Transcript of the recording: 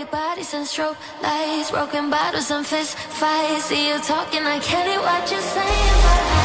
naked bodies and strobe lights, broken bottles and fist fights. See you talking, I can't watch you saying.